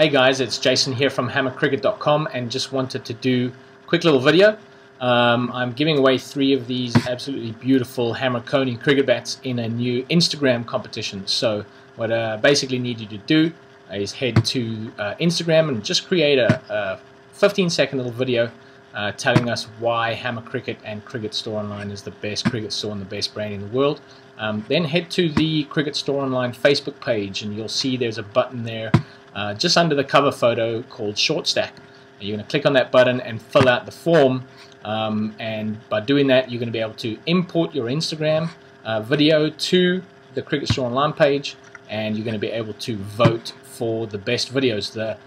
Hey guys, it's Jason here from hammercricket.com and just wanted to do a quick little video. I'm giving away three of these absolutely beautiful Hammer Koning cricket bats in a new Instagram competition. So what I basically need you to do is head to Instagram and just create a 15-second little video telling us why Hammer Cricket and Cricket Store Online is the best cricket store and the best brand in the world. Then head to the Cricket Store Online Facebook page and you'll see there's a button there just under the cover photo called Short Stack. You're going to click on that button and fill out the form, and by doing that you're going to be able to import your Instagram video to the Cricket Store Online page, and you're going to be able to vote for the best videos. The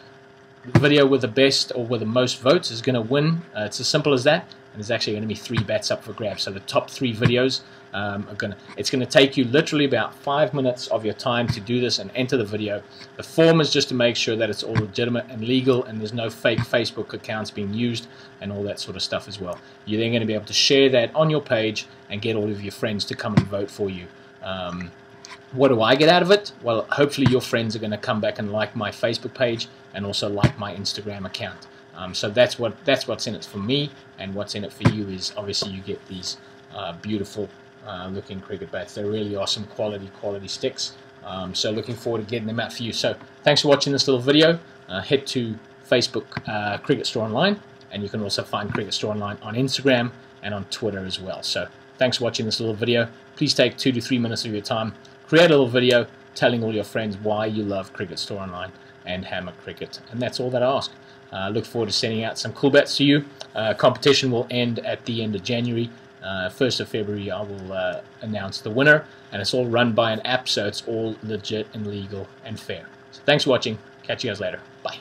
video with the best or with the most votes is going to win. It's as simple as that, and there's actually going to be three bats up for grabs. So the top three videos are going to take you literally about 5 minutes of your time to do this and enter the video. The form is just to make sure that it's all legitimate and legal and there's no fake Facebook accounts being used and all that sort of stuff as well. You're then going to be able to share that on your page and get all of your friends to come and vote for you. What do I get out of it? Well, hopefully your friends are going to come back and like my Facebook page and also like my Instagram account. So that's what's in it for me, and what's in it for you is obviously you get these beautiful looking cricket bats. They're really awesome quality sticks. So looking forward to getting them out for you. So thanks for watching this little video. Head to Facebook Cricket Store Online, and you can also find Cricket Store Online on Instagram and on Twitter as well. So thanks for watching this little video. Please take 2 to 3 minutes of your time. Create a little video telling all your friends why you love Cricket Store Online and Hammer Cricket. And that's all that I ask. Look forward to sending out some cool bats to you. Competition will end at the end of January. 1st of February I will announce the winner. And it's all run by an app, so it's all legit and legal and fair. So thanks for watching. Catch you guys later. Bye.